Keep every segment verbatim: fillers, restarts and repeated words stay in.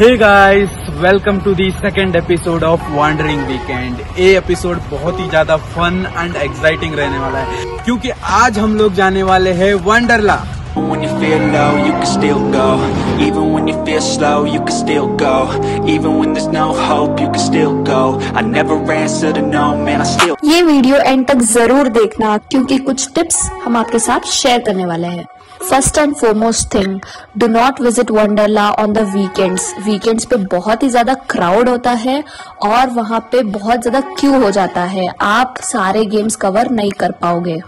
Hey guys, welcome to the second episode of wandering weekend. ये episode बहुत ही ज्यादा फन एंड एक्साइटिंग रहने वाला है क्योंकि आज हम लोग जाने वाले हैं Wonderla. When you feel low, you can still go. Even when you feel slow, you can still go. Even when there's no hope, you can still go. I never answer to no man, I still. ये video end तक जरूर देखना क्योंकि कुछ tips हम आपके साथ share करने वाले हैं। First and foremost thing, do not visit Wonderla on the weekends. Weekends पे बहुत ही ज्यादा क्राउड होता है और वहाँ पे बहुत ज्यादा क्यू हो जाता है, आप सारे गेम्स कवर नहीं कर पाओगे।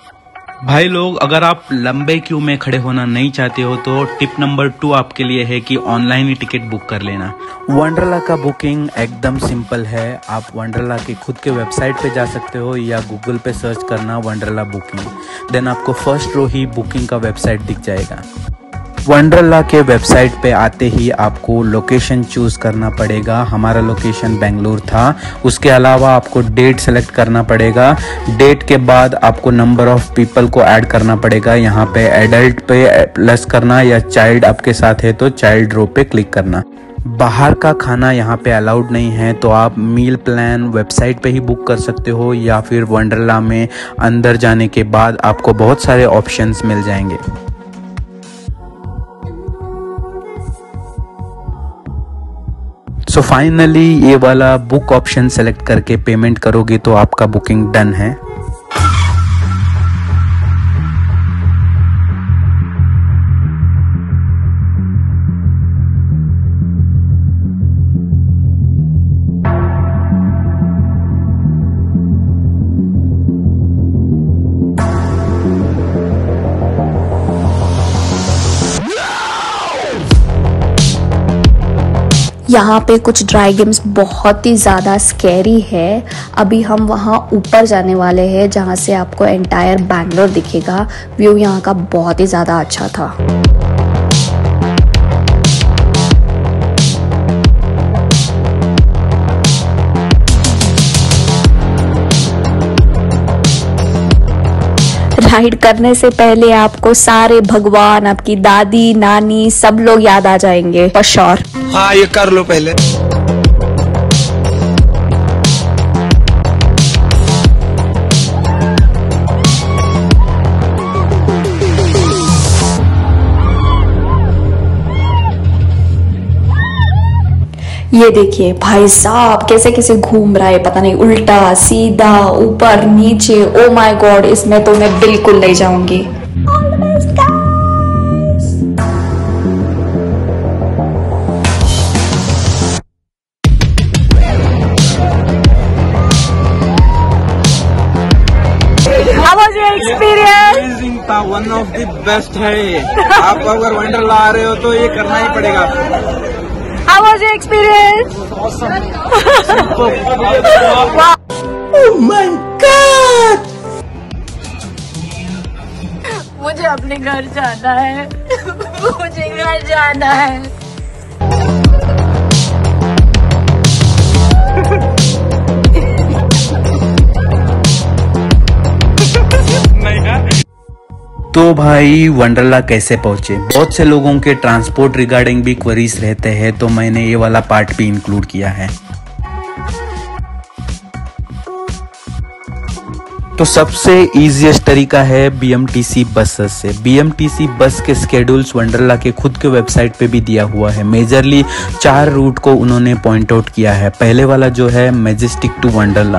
भाई लोग, अगर आप लंबे क्यू में खड़े होना नहीं चाहते हो तो टिप नंबर टू आपके लिए है कि ऑनलाइन ही टिकट बुक कर लेना। वंडरला का बुकिंग एकदम सिंपल है, आप वंडरला की खुद के वेबसाइट पे जा सकते हो या गूगल पे सर्च करना वंडरला बुकिंग, देन आपको फर्स्ट रो ही बुकिंग का वेबसाइट दिख जाएगा। वंडरला के वेबसाइट पे आते ही आपको लोकेशन चूज़ करना पड़ेगा। हमारा लोकेशन बेंगलुरु था। उसके अलावा आपको डेट सेलेक्ट करना पड़ेगा। डेट के बाद आपको नंबर ऑफ पीपल को ऐड करना पड़ेगा। यहाँ पे एडल्ट पे प्लस करना या चाइल्ड आपके साथ है तो चाइल्ड रो पे क्लिक करना। बाहर का खाना यहाँ पे अलाउड नहीं है तो आप मील प्लान वेबसाइट पे ही बुक कर सकते हो या फिर वंडरला में अंदर जाने के बाद आपको बहुत सारे ऑप्शंस मिल जाएंगे। सो so फाइनली ये वाला बुक ऑप्शन सेलेक्ट करके पेमेंट करोगे तो आपका बुकिंग डन है। यहाँ पे कुछ ड्राई गेम्स बहुत ही ज़्यादा स्कैरी है। अभी हम वहाँ ऊपर जाने वाले हैं जहाँ से आपको एंटायर बैंगलोर दिखेगा। व्यू यहाँ का बहुत ही ज़्यादा अच्छा था। राइड करने से पहले आपको सारे भगवान, आपकी दादी नानी सब लोग याद आ जाएंगे फॉर श्योर। हाँ, ये कर लो पहले। ये देखिए भाई साहब, कैसे कैसे घूम रहा है, पता नहीं उल्टा सीधा ऊपर नीचे। ओ माय गॉड, इसमें तो मैं बिल्कुल नहीं जाऊंगी। वन ऑफ द बेस्ट है। आप अगर वंडरला आ रहे हो तो ये करना ही पड़ेगा। How was your experience? Oh my god, मुझे अपने घर जाना है। मुझे घर जाना है। तो भाई वंडरला कैसे पहुंचे? बहुत से लोगों के ट्रांसपोर्ट रिगार्डिंग भी क्वेरीज रहते हैं तो मैंने ये वाला पार्ट भी इंक्लूड किया है। तो सबसे इजीएस्ट तरीका है बीएमटीसी बसेस से। बीएमटीसी बस के स्केड्यूल्स वंडरला के खुद के वेबसाइट पे भी दिया हुआ है। मेजरली चार रूट को उन्होंने पॉइंट आउट किया है। पहले वाला जो है मैजेस्टिक टू वंडरला,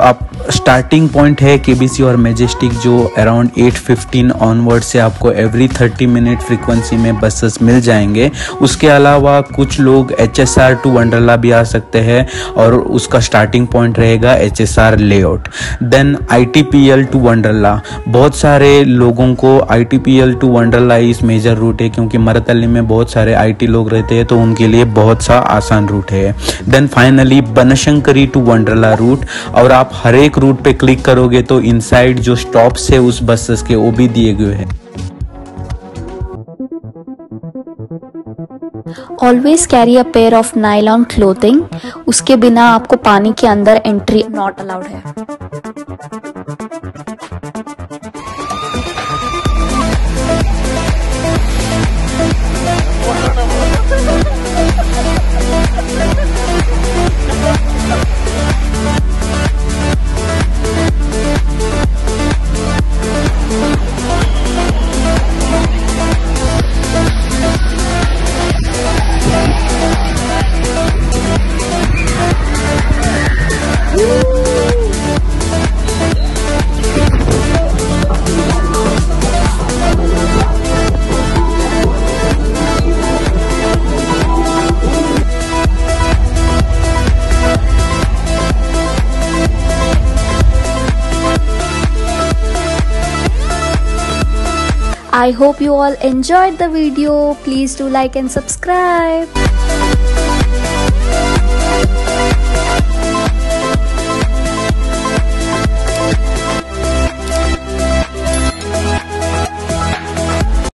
आप स्टार्टिंग पॉइंट है केबीसी और मैजेस्टिक जो अराउंड आठ पंद्रह ऑनवर्ड से आपको एवरी थर्टी मिनट फ्रिक्वेंसी में बसेस मिल जाएंगे। उसके अलावा कुछ लोग एचएसआर टू वंडरला भी आ सकते हैं और उसका स्टार्टिंग पॉइंट रहेगा HSR layout. Then I T P L to Wonderla, बहुत सारे लोगों को I T P L to Wonderla इस मेजर रूट है क्योंकि मरतली में बहुत सारे आईटी लोग रहते हैं तो उनके लिए बहुत सा आसान रूट है। Then finally Banashankari to Wonderla route, और आप हर एक रूट पे क्लिक करोगे तो इनसाइड जो स्टॉप्स है उस बसेस के वो भी दिए गए हैं। Always carry a pair of nylon clothing, उसके बिना आपको पानी के अंदर एंट्री नॉट अलाउड है। I hope you all enjoyed the video. Please do like and subscribe.